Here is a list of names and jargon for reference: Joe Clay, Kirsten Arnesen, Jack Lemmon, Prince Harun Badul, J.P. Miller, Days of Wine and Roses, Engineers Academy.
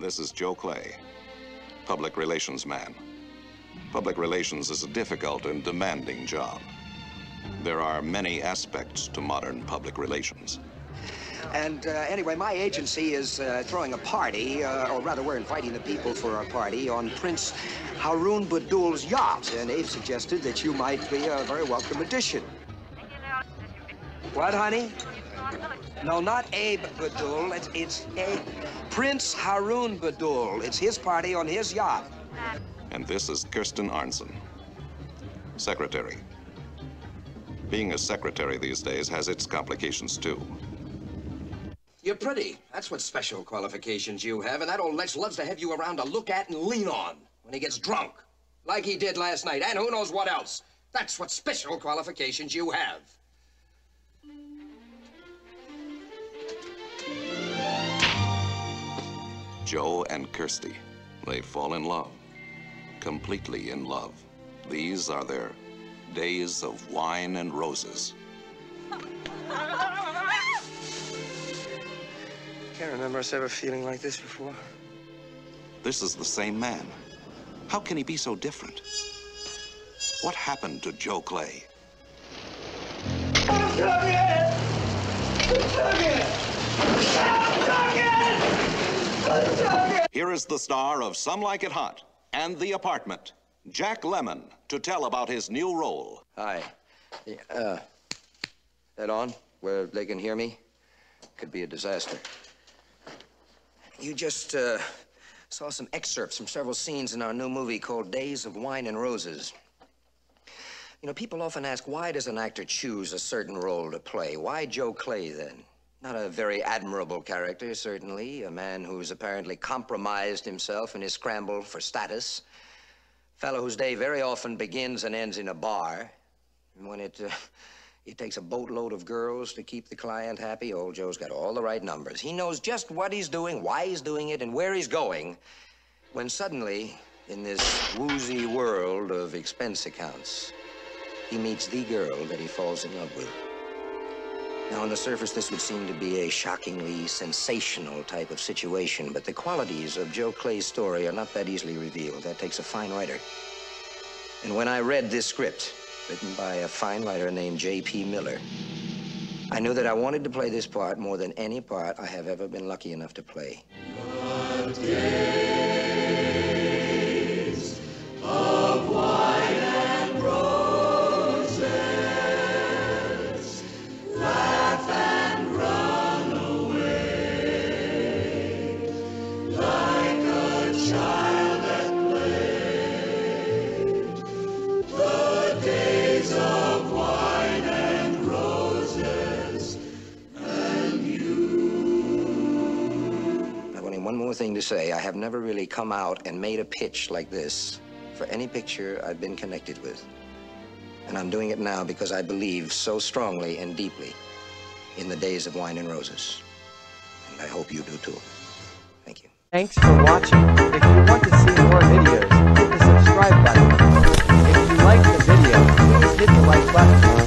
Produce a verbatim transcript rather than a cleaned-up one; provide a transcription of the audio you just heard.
This is Joe Clay, public relations man. Public relations is a difficult and demanding job. There are many aspects to modern public relations. And uh, anyway, my agency is uh, throwing a party, uh, or rather we're inviting the people for our party on Prince Harun Badul's yacht. And they've suggested that you might be a very welcome addition. What, honey? No, not Abe Badul. It's, it's Abe. Prince Harun Badul. It's his party on his yacht. And this is Kirsten Arnesen, secretary. Being a secretary these days has its complications, too. You're pretty. That's what special qualifications you have, and that old Lex loves to have you around to look at and lean on when he gets drunk, like he did last night, and who knows what else. That's what special qualifications you have. Joe and Kirsty, they fall in love, completely in love. These are their days of wine and roses. I can't remember us ever feeling like this before. This is the same man. How can he be so different? What happened to Joe Clay? I'm talking! I'm talking! I'm talking! I'm talking! Here is the star of Some Like It Hot and The Apartment, Jack Lemmon, to tell about his new role. Hi. Uh, that on? Where they can hear me? Could be a disaster. You just uh, saw some excerpts from several scenes in our new movie called Days of Wine and Roses. You know, people often ask, why does an actor choose a certain role to play? Why Joe Clay, then? Not a very admirable character, certainly. A man who's apparently compromised himself in his scramble for status. A fellow whose day very often begins and ends in a bar. And when it... Uh, It takes a boatload of girls to keep the client happy. Old Joe's got all the right numbers. He knows just what he's doing, why he's doing it, and where he's going, when suddenly, in this woozy world of expense accounts, he meets the girl that he falls in love with. Now, on the surface, this would seem to be a shockingly sensational type of situation, but the qualities of Joe Clay's story are not that easily revealed. That takes a fine writer. And when I read this script, written by a fine writer named J P Miller, I knew that I wanted to play this part more than any part I have ever been lucky enough to play. The days of wine and roses, laugh and run away, like a child. One more thing to say, I have never really come out and made a pitch like this for any picture I've been connected with. And I'm doing it now because I believe so strongly and deeply in the Days of Wine and Roses. And I hope you do too. Thank you. Thanks for watching. If you want to see more videos, hit the subscribe button. If you like the video, please hit the like button.